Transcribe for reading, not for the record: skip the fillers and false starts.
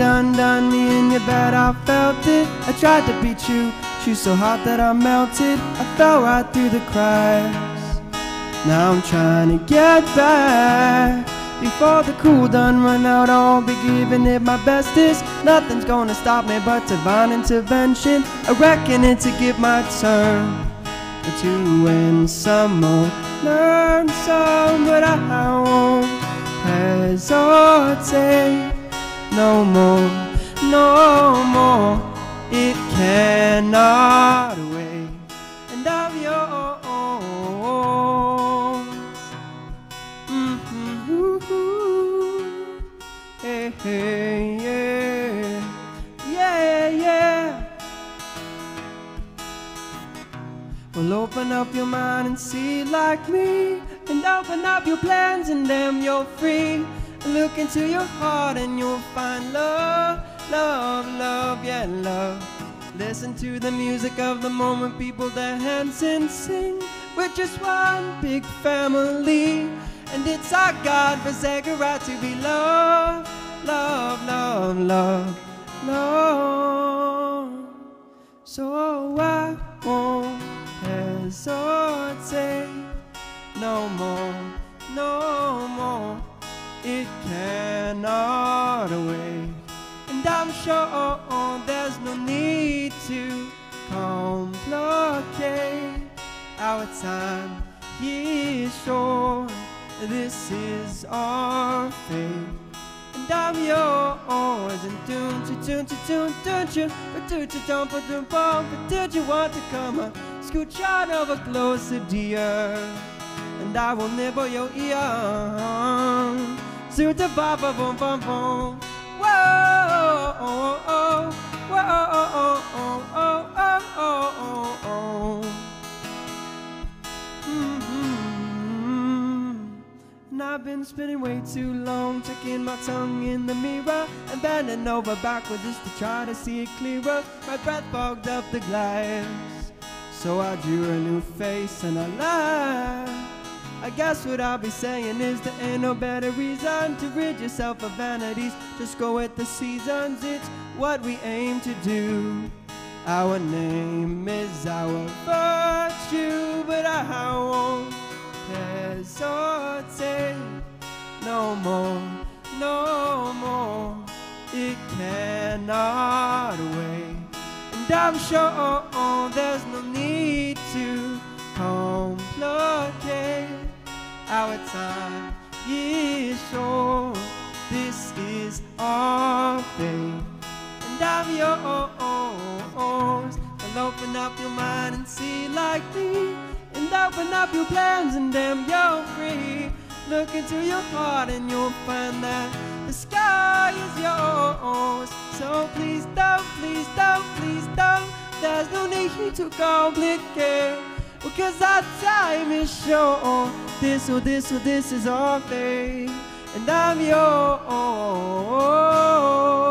done me in your bed, I felt it. I tried to beat you, she's so hot that I melted. I fell right through the cracks. Now I'm trying to get back before the cool done run out. I'll be giving it my bestest. Nothing's gonna stop me but divine intervention. I reckon it's a give my turn to win some more, learn some, but I won't hesitate no more, no more. It cannot wait. And of your own. Hey, hey, yeah, yeah, yeah. Well, open up your mind and see like me, and open up your plans and damn you're free. Look into your heart and you'll find love, love, love, yeah, love. Listen to the music of the moment, people dance and sing. We're just one big family, and it's our God-forsaken right to be loved, love, love, love, love. So I won't hesitate no more, no more. It cannot wait. And I'm sure there's no need to complicate our time here short. This is our fate. And I'm yours. And don't you want to come a scooch on over closer, dear? And I will nibble your ear. Zoot the bop bop bop bop bop. Whoa, oh, oh, whoa, oh, oh, oh, oh, oh, oh, oh. And I've been spinning way too long, checking my tongue in the mirror and bending over backwards just to try to see it clearer. My breath fogged up the glass, so I drew a new face and I lied. I guess what I'll be saying is there ain't no better reason to rid yourself of vanities. Just go with the seasons, it's what we aim to do. Our name is our virtue, but I won't hesitate no more, no more. It cannot wait. And I'm sure there's no need to complicate our time is short. This is our fate. And I'm yours. I'll open up your mind and see like me, and open up your plans and damn you're free. Look into your heart and you'll find that the sky is yours. So please don't, please don't, please don't. There's no need to complicate, because our time is short. This is our fate. And I'm yours.